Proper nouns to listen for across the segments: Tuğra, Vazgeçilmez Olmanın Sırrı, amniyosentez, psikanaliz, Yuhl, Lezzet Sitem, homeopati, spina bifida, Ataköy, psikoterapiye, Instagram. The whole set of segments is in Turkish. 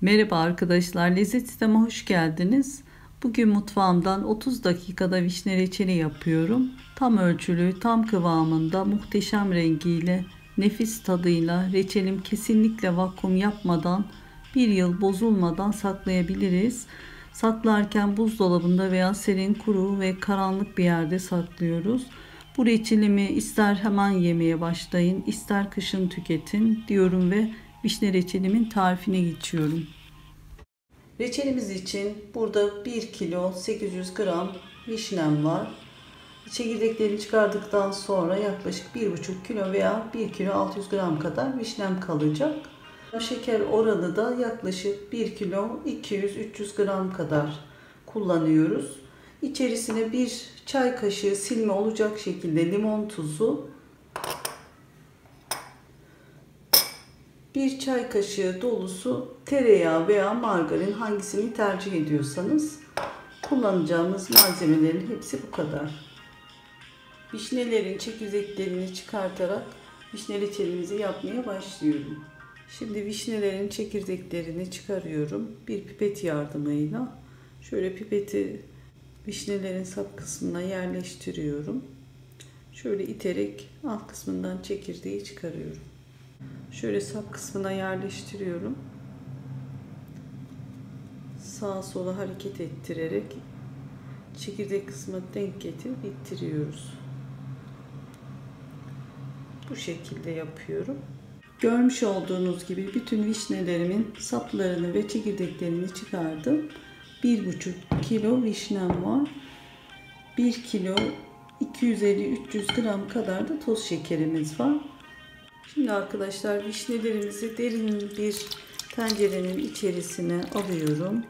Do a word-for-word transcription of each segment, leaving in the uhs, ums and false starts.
Merhaba arkadaşlar, Lezzet Sitem'e hoş geldiniz. Bugün mutfağımdan otuz dakikada vişne reçeli yapıyorum. Tam ölçülü, tam kıvamında, muhteşem rengiyle, nefis tadıyla reçelim kesinlikle vakum yapmadan, bir yıl bozulmadan saklayabiliriz. Saklarken buzdolabında veya serin, kuru ve karanlık bir yerde saklıyoruz. Bu reçelimi ister hemen yemeye başlayın, ister kışın tüketin diyorum ve vişne reçelimin tarifine geçiyorum. Reçelimiz için burada bir kilo sekiz yüz gram vişnem var. Çekirdeklerini çıkardıktan sonra yaklaşık bir buçuk kilo veya bir kilo altı yüz gram kadar vişnem kalacak. Şeker oranı da yaklaşık bir kilo iki yüz üç yüz gram kadar kullanıyoruz. İçerisine bir çay kaşığı silme olacak şekilde limon tuzu, bir çay kaşığı dolusu tereyağı veya margarin, hangisini tercih ediyorsanız. Kullanacağımız malzemelerin hepsi bu kadar. Vişnelerin çekirdeklerini çıkartarak vişne reçelimizi yapmaya başlıyorum. Şimdi vişnelerin çekirdeklerini çıkarıyorum bir pipet yardımıyla. Şöyle pipeti vişnelerin sap kısmına yerleştiriyorum. Şöyle iterek alt kısmından çekirdeği çıkarıyorum. Şöyle sap kısmına yerleştiriyorum. Sağa sola hareket ettirerek çekirdek kısmına denk getirip ittiriyoruz. Bu şekilde yapıyorum. Görmüş olduğunuz gibi bütün vişnelerimin saplarını ve çekirdeklerini çıkardım. bir buçuk kilo vişnem var. bir kilo iki yüz elli üç yüz gram kadar da toz şekerimiz var. Şimdi arkadaşlar vişnelerimizi derin bir tencerenin içerisine alıyorum.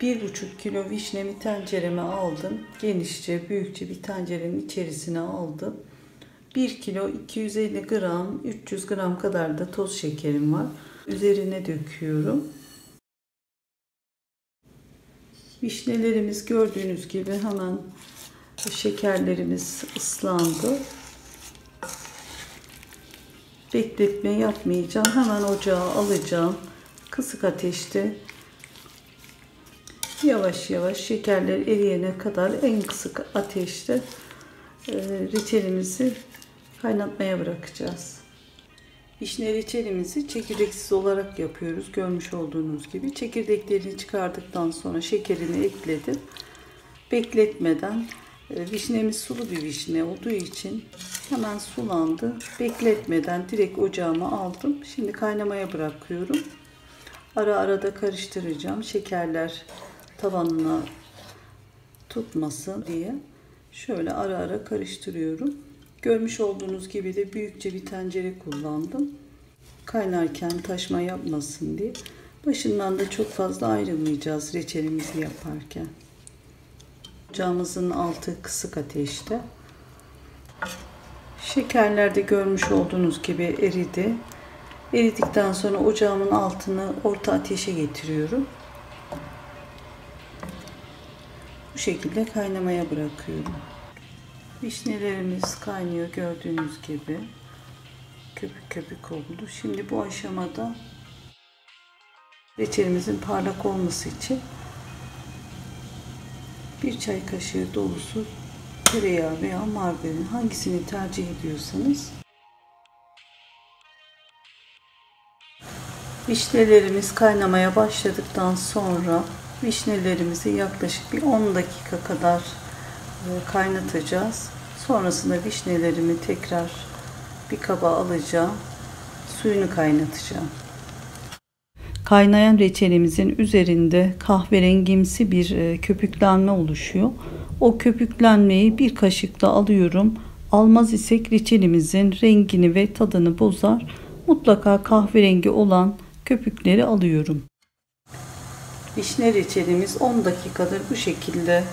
bir buçuk kilo vişnemi tencereme aldım. Genişçe, büyükçe bir tencerenin içerisine aldım. bir kilo iki yüz elli gram, üç yüz gram kadar da toz şekerim var. Üzerine döküyorum. Vişnelerimiz gördüğünüz gibi hemen şekerlerimiz ıslandı. Bekletme yapmayacağım. Hemen ocağa alacağım. Kısık ateşte yavaş yavaş şekerler eriyene kadar en kısık ateşte reçelimizi kaynatmaya bırakacağız. Vişne reçelimizi çekirdeksiz olarak yapıyoruz. Görmüş olduğunuz gibi çekirdeklerini çıkardıktan sonra şekerini ekledim. Bekletmeden, vişnemiz sulu bir vişne olduğu için hemen sulandı. Bekletmeden direkt ocağıma aldım. Şimdi kaynamaya bırakıyorum. Ara ara da karıştıracağım. Şekerler tavanına tutmasın diye. Şöyle ara ara karıştırıyorum. Görmüş olduğunuz gibi de büyükçe bir tencere kullandım. Kaynarken taşma yapmasın diye. Başından da çok fazla ayrılmayacağız reçelimizi yaparken. Ocağımızın altı kısık ateşte. Şekerler de görmüş olduğunuz gibi eridi. Eridikten sonra ocağımın altını orta ateşe getiriyorum. Bu şekilde kaynamaya bırakıyorum. Vişnelerimiz kaynıyor gördüğünüz gibi. Köpük köpük oldu. Şimdi bu aşamada reçelimizin parlak olması için bir çay kaşığı dolusu tereyağı veya margarin, hangisini tercih ediyorsanız. Vişnelerimiz kaynamaya başladıktan sonra vişnelerimizi yaklaşık bir on dakika kadar kaynatacağız. Sonrasında vişnelerimi tekrar bir kaba alacağım. Suyunu kaynatacağım. Kaynayan reçelimizin üzerinde kahverengimsi bir köpüklenme oluşuyor. O köpüklenmeyi bir kaşıkla alıyorum. Almaz isek reçelimizin rengini ve tadını bozar. Mutlaka kahverengi olan köpükleri alıyorum. Vişne reçelimiz on dakikadır bu şekilde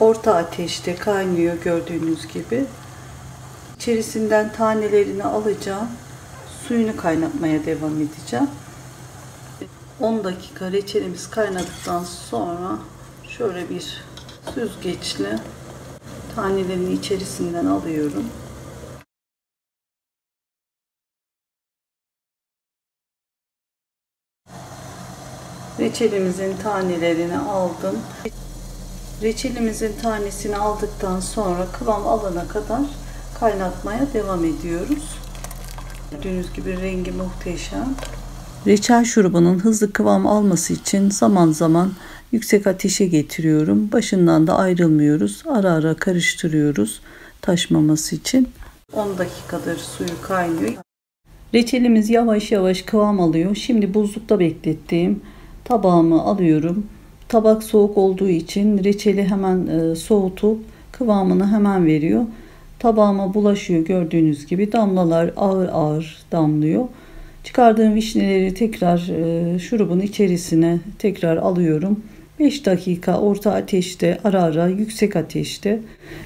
orta ateşte kaynıyor gördüğünüz gibi. İçerisinden tanelerini alacağım. Suyunu kaynatmaya devam edeceğim. on dakika reçelimiz kaynadıktan sonra şöyle bir süzgeçle tanelerini içerisinden alıyorum. reçelimizin tanelerini aldım. Reçelimizin tanesini aldıktan sonra kıvam alana kadar kaynatmaya devam ediyoruz. Gördüğünüz gibi rengi muhteşem. Reçel şurubanın hızlı kıvam alması için zaman zaman yüksek ateşe getiriyorum. Başından da ayrılmıyoruz. Ara ara karıştırıyoruz taşmaması için. on dakikadır suyu kaynıyor. Reçelimiz yavaş yavaş kıvam alıyor. Şimdi buzlukta beklettiğim tabağımı alıyorum. Tabak soğuk olduğu için reçeli hemen soğutup kıvamını hemen veriyor. Tabağıma bulaşıyor gördüğünüz gibi. Damlalar ağır ağır damlıyor. Çıkardığım vişneleri tekrar şurubun içerisine tekrar alıyorum. beş dakika orta ateşte, ara ara yüksek ateşte.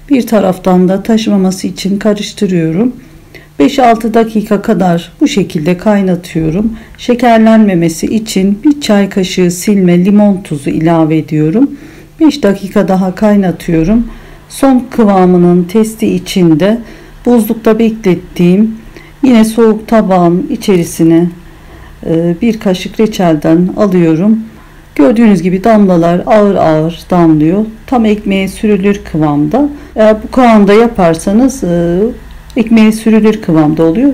Bir taraftan da taşmaması için karıştırıyorum. beş altı dakika kadar bu şekilde kaynatıyorum. Şekerlenmemesi için bir çay kaşığı silme limon tuzu ilave ediyorum. beş dakika daha kaynatıyorum. Son kıvamının testi için de buzlukta beklettiğim yine soğuk tabağın içerisine bir kaşık reçelden alıyorum. Gördüğünüz gibi damlalar ağır ağır damlıyor. Tam ekmeğe sürülür kıvamda. Eğer bu kıvamda yaparsanız ekmeğe sürülür kıvamda oluyor.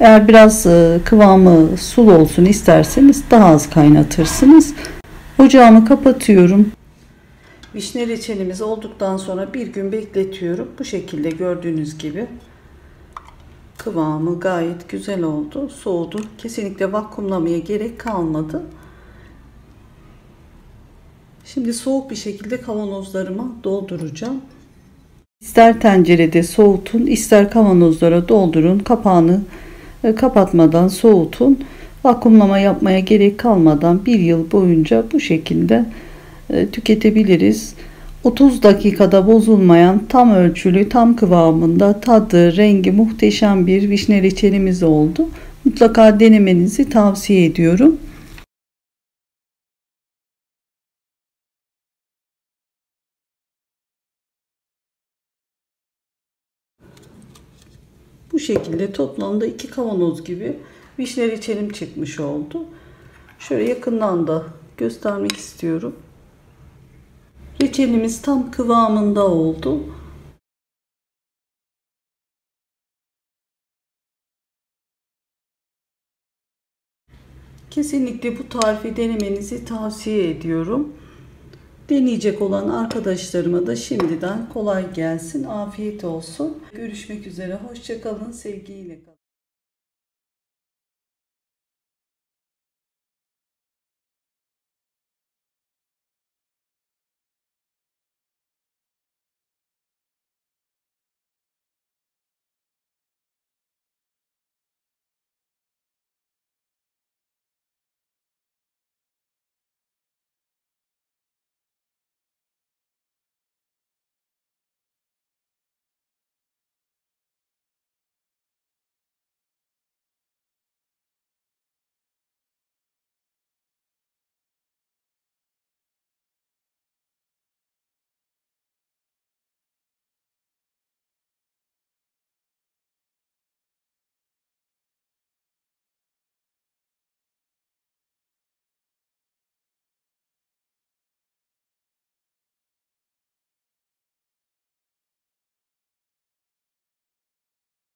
Eğer biraz kıvamı sulu olsun isterseniz daha az kaynatırsınız. Ocağımı kapatıyorum. Vişne reçelimiz olduktan sonra bir gün bekletiyorum. Bu şekilde gördüğünüz gibi. Kıvamı gayet güzel oldu. Soğudu. Kesinlikle vakumlamaya gerek kalmadı. Şimdi soğuk bir şekilde kavanozlarıma dolduracağım. İster tencerede soğutun, ister kavanozlara doldurun. Kapağını kapatmadan soğutun. Vakumlama yapmaya gerek kalmadan bir yıl boyunca bu şekilde tüketebiliriz. otuz dakikada bozulmayan, tam ölçülü, tam kıvamında, tadı, rengi muhteşem bir vişne reçelimiz oldu. Mutlaka denemenizi tavsiye ediyorum. Bu şekilde toplamda iki kavanoz gibi vişne reçelim çıkmış oldu. Şöyle yakından da göstermek istiyorum. Reçelimiz tam kıvamında oldu. Kesinlikle bu tarifi denemenizi tavsiye ediyorum. Deneyecek olan arkadaşlarıma da şimdiden kolay gelsin, afiyet olsun. Görüşmek üzere, hoşça kalın, sevgiyle kalın.